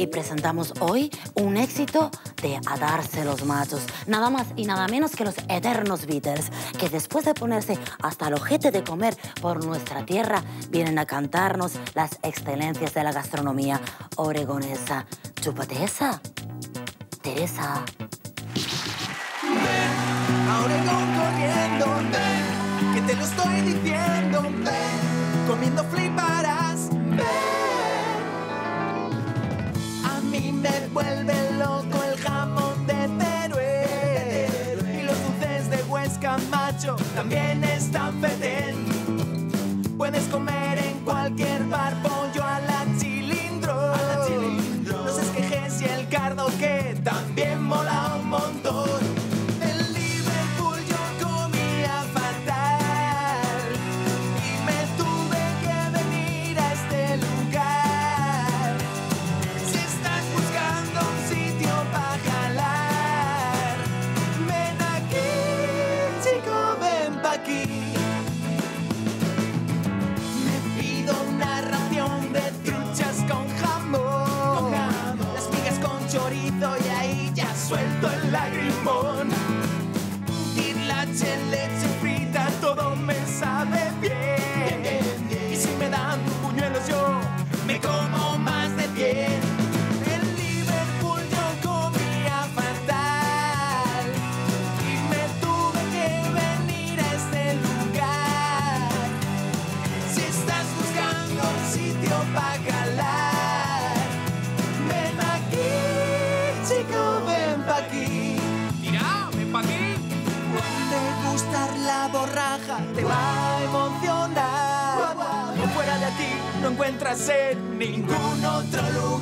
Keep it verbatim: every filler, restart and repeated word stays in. y presentamos hoy un éxito de A Darse los Machos. Nada más y nada menos que los eternos Beatles, que después de ponerse hasta el ojete de comer por nuestra tierra, vienen a cantarnos las excelencias de la gastronomía oregonesa. Chúpate esa, Teresa. Ven a Oregón corriendo, ven, que te lo estoy diciendo, ven, comiendo fliparás, ven. Me vuelve loco el jamón de Teruel y los dulces de Huesca, macho, también están fetén. Puedes comer en cualquier bar pollo a la Chilindro, los esquejes y el cardo que también mola un montón. En Liverpool yo comía fatal y me tuve que venir a este lugar. Y ahí ya suelto el lagrimón. Titlache, leche frita, todo me sabe bien. bien, bien. Y si me dan puñuelos yo me como más de diez. En Liverpool yo comía fatal y me tuve que venir a este lugar. Si estás buscando un sitio para calar, la borraja te va a emocionar. Fuera de aquí no encuentras en ningún otro lugar.